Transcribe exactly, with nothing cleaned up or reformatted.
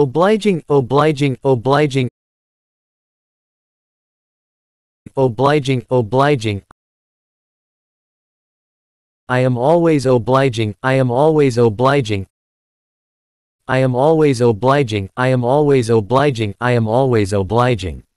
Obliging, obliging, obliging. Obliging, obliging. I am always obliging, I am always obliging. I am always obliging, I am always obliging, I am always obliging.